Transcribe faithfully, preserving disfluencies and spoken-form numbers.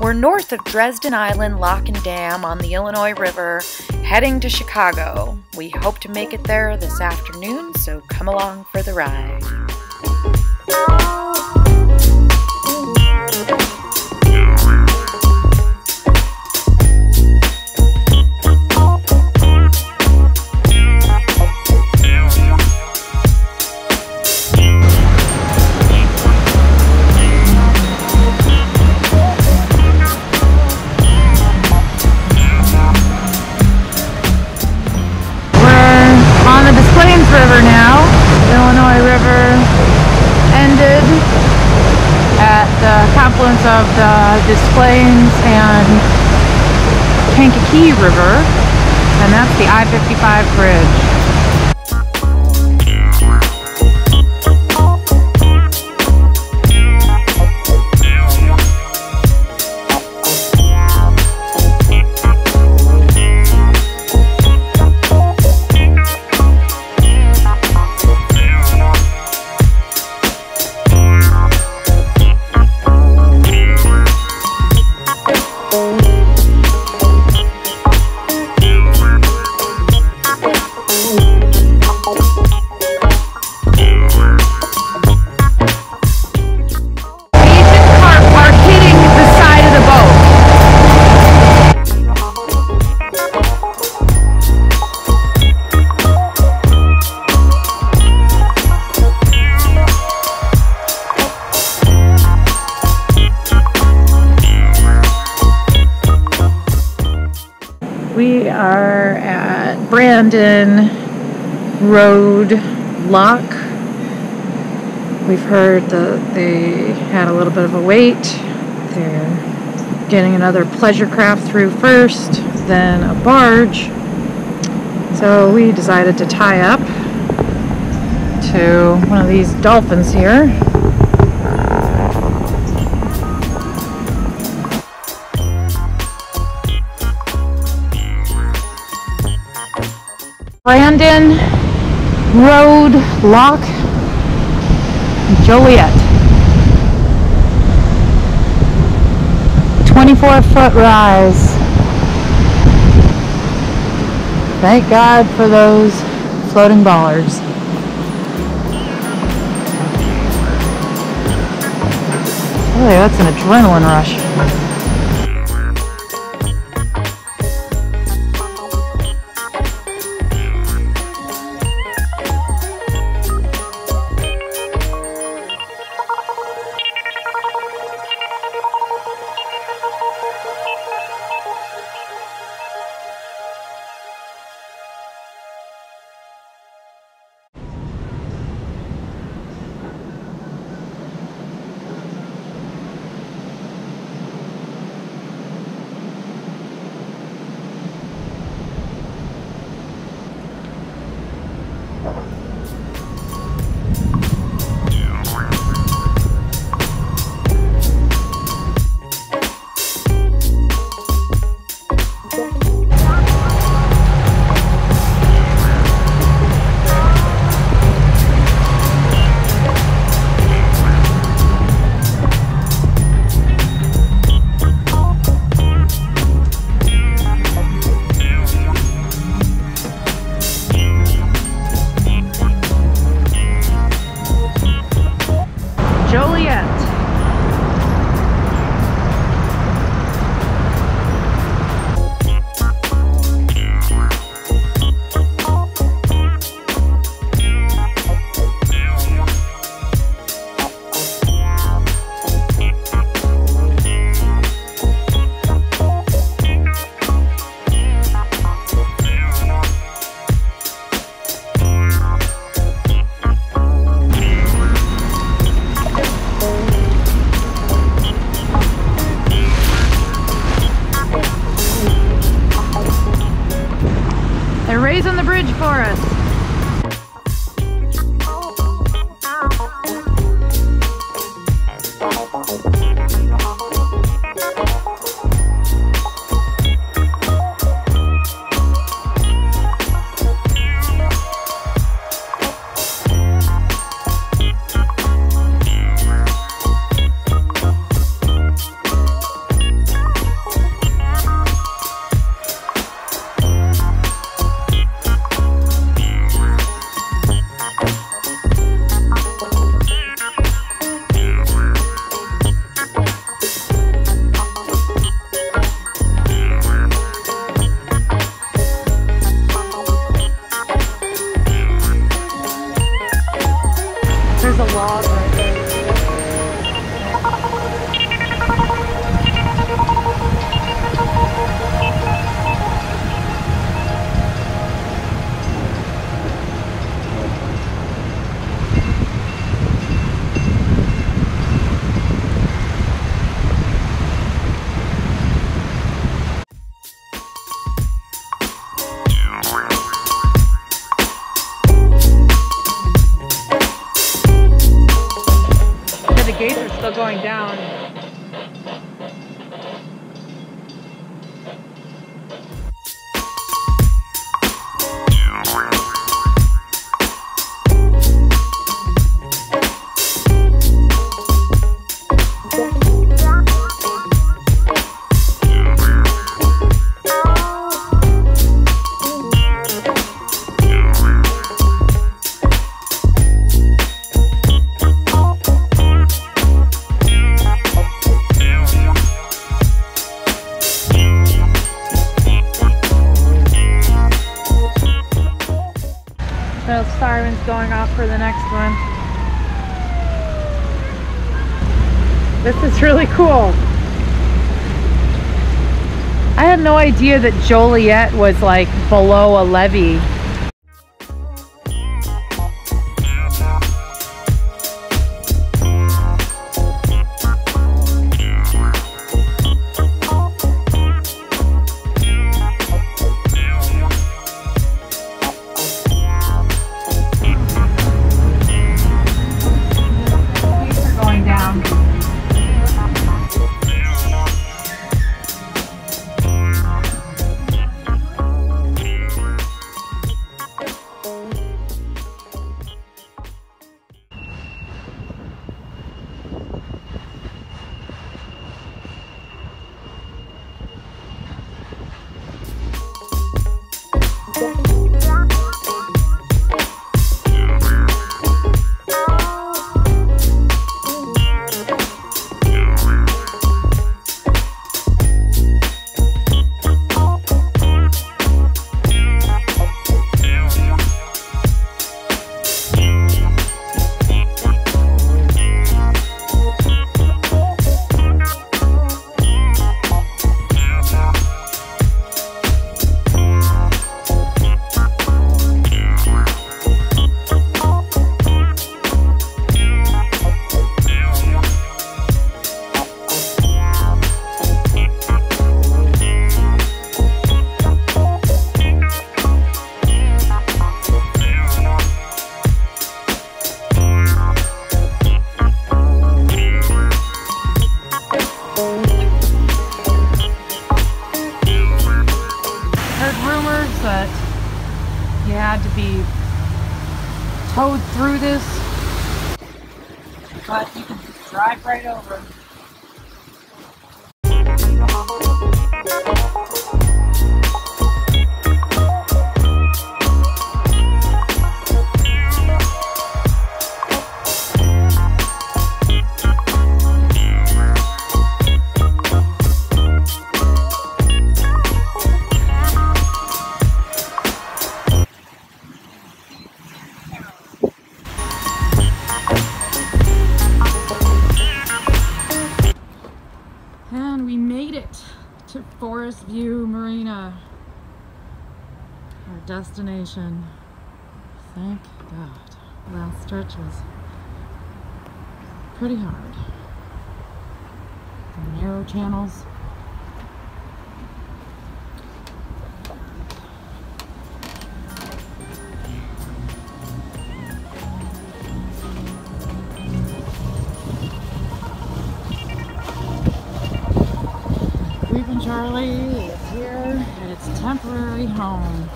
We're north of Dresden Island Lock and Dam on the Illinois River, heading to Chicago. We hope to make it there this afternoon, so come along for the ride. River now. Illinois River ended at the confluence of the Des Plaines and Kankakee River, and that's the I fifty-five bridge. We are at Brandon Road Lock. We've heard that they had a little bit of a wait. They're getting another pleasure craft through first, then a barge. So we decided to tie up to one of these dolphins here. Brandon Road Lock, Joliet. twenty-four foot rise. Thank God for those floating bollards. Oh, that's an adrenaline rush. gates are still going down. The siren's going off for the next one. This is really cool. I had no idea that Joliet was like below a levee. But you had to be towed through this, but you can just drive right over. To Forest View Marina, our destination. Thank God. Last stretch was pretty hard. The narrow channels. Charlie is here at its temporary home.